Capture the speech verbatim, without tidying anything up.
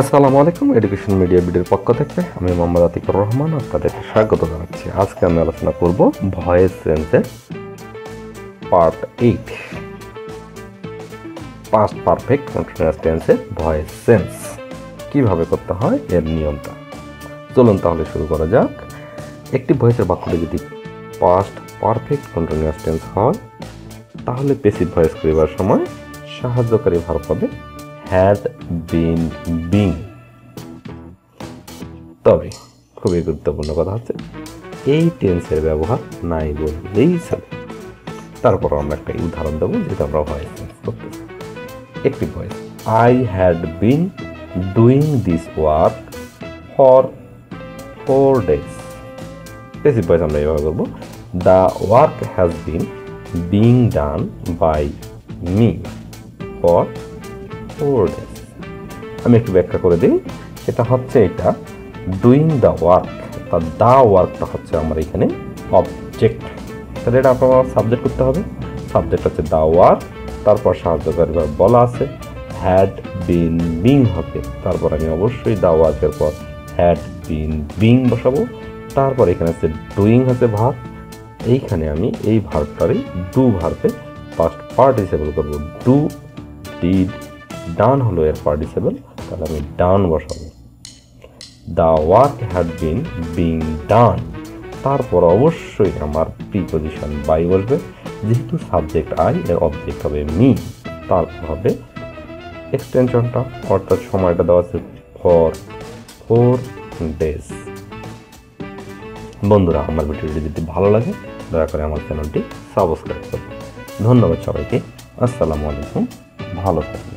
আসসালামু আলাইকুম education media বিডির পক্ষ থেকে আমি মোহাম্মদ আতিকুর রহমান আপনাদের স্বাগত জানাচ্ছি। আজকে আমি আলোচনা করব ভয়েস সেন্সের part eight, past perfect continuous টেন্সের ভয়েস সেন্স কিভাবে করতে হয় এর নিয়মটা। চলুন তাহলে শুরু করা যাক। একটি ভয়েসের বাক্যটি যদি পাস্ট পারফেক্ট কন্টিনিউয়াস টেন্স হয় তাহলে প্যাসিভ ভয়েস করার সময় সাহায্যকারী ভার্ব হবে হ্যাড বিন বিং। তবে খুবই গুরুত্বপূর্ণ কথা হচ্ছে এই টেন্সের ব্যবহার নাই বললেই চলে। তারপর আমরা একটা উদাহরণ দেবো যেটা আমরা ভয়েস চেঞ্জ করতেছি। একটি voice, I had been doing this work for four days. Passive voice আমরা এইভাবে করবো, the work has been being done by me for four days. আমি একটু ব্যাখ্যা করে দিই। সেটা হচ্ছে এটা ডুইং দ্য ওয়ার্ক, অর্থাৎ দ্য ওয়ার্কটা হচ্ছে আমার এখানে অবজেক্ট, তাহলে এটা আপনার সাবজেক্ট করতে হবে। সাবজেক্ট হচ্ছে দ্য ওয়ার্ক, তারপর সাহায্যকারী ভার্ব বলা আছে হ্যাড বিন বিং হবে, তারপর আমি অবশ্যই দ্য ওয়ার্কের পর হ্যাড বিন বিং বসাবো। তারপর এখানে হচ্ছে ডুইং হচ্ছে ভার্ব, এইখানে আমি এই ভার্বটারই ডু ভার্বে পাস্ট পার্টিসিপেল করবো। ডু ডিড, ডান হলো এর পার্টিসিপেল, তাহলে আমি ডান বসাবো। The work had been being done, তারপর অবশ্যই আমার প্রিপজিশন বাই বসবে, যেহেতু সাবজেক্ট আই এর অবজেক্ট হবে মি। তারপর হবে এক্সটেনশনটা, অর্থাৎ সময়টা দেওয়া আছে ফর ফোর ডেজ। বন্ধুরা, আমার ভিডিওটি যদি ভালো লাগে দয়া করে আমার চ্যানেলটি সাবস্ক্রাইব করুন। ধন্যবাদ সবাইকে। আসসালামু আলাইকুম। ভালো থাকুন।